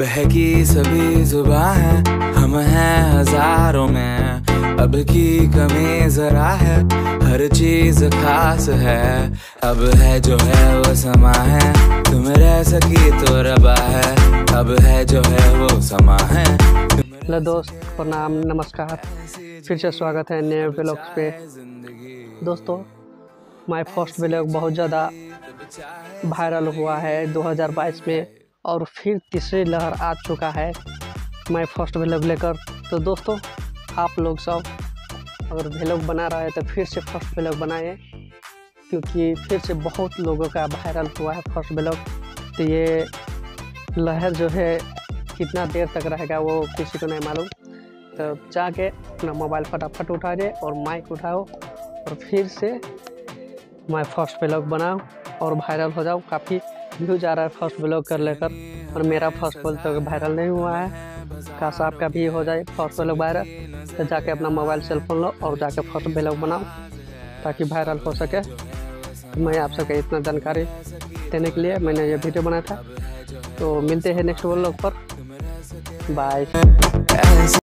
बहकी सभी जुबां है, हम हैं हजारों में। अब की कमी जरा है, हर चीज खास है। अब है जो है वो समा है, तुम रह सकी तो रबा है। अब है जो है वो समा है। हेलो दोस्त, प्रणाम, नमस्कार, फिर से स्वागत है नए व्लॉग्स पे। दोस्तों, माय फर्स्ट व्लॉग बहुत ज़्यादा वायरल हुआ है 2022 में, और फिर तीसरी लहर आ चुका है माय फर्स्ट व्लॉग लेकर। तो दोस्तों, आप लोग सब अगर व्लॉग बना रहे हैं तो फिर से फर्स्ट व्लॉग बनाएं, क्योंकि फिर से बहुत लोगों का वायरल हुआ है फर्स्ट व्लॉग। तो ये लहर जो है कितना देर तक रहेगा वो किसी को नहीं मालूम। तो जाके अपना मोबाइल फटाफट उठा दे और माइक उठाओ और फिर से माय फर्स्ट व्लॉग बनाओ और वायरल हो जाओ। काफ़ी व्यू जा रहा है फर्स्ट व्लॉग कर लेकर, और मेरा फर्स्ट व्लॉग तो वायरल नहीं हुआ है। काश आपका भी हो जाए फर्स्ट व्लॉग वायरल। तो जाके अपना मोबाइल सेलफोन लो और जाके फर्स्ट व्लॉग बनाओ ताकि वायरल हो सके। मैं आप सबको इतना जानकारी देने के लिए मैंने ये वीडियो बनाया था। तो मिलते हैं नेक्स्ट व्लॉग पर, बाय।